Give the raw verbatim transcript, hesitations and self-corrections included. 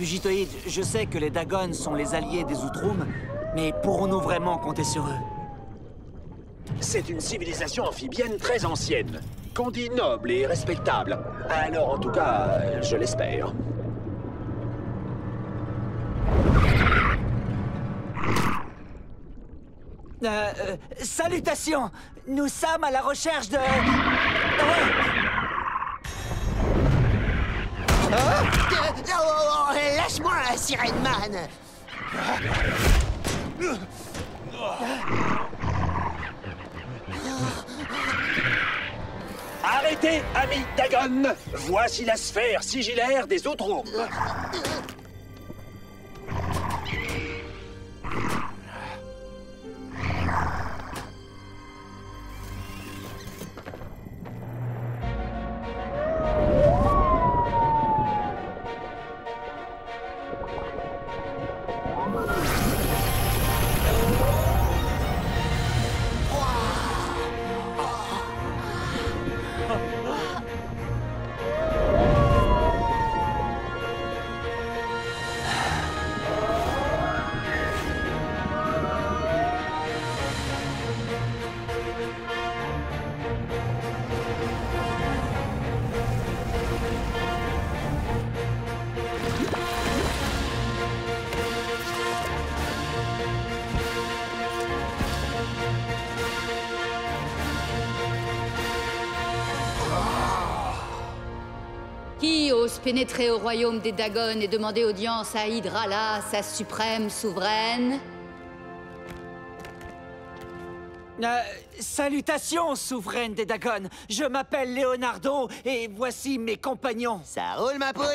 Fugitoïde, je sais que les Dagones sont les alliés des Outromes, mais pourrons-nous vraiment compter sur eux? C'est une civilisation amphibienne très ancienne, qu'on dit noble et respectable. Alors en tout cas, je l'espère. Euh, euh, salutations! Nous sommes à la recherche de... Oh, oh, oh, lâche-moi, Siren Man! Arrêtez, ami Dagon! Voici la sphère sigillaire des Outromes. Pénétrer au royaume des Dagones et demander audience à Hydrala, sa suprême souveraine. Euh, salutations, souveraine des Dagones. Je m'appelle Leonardo et voici mes compagnons. Ça roule, ma poule.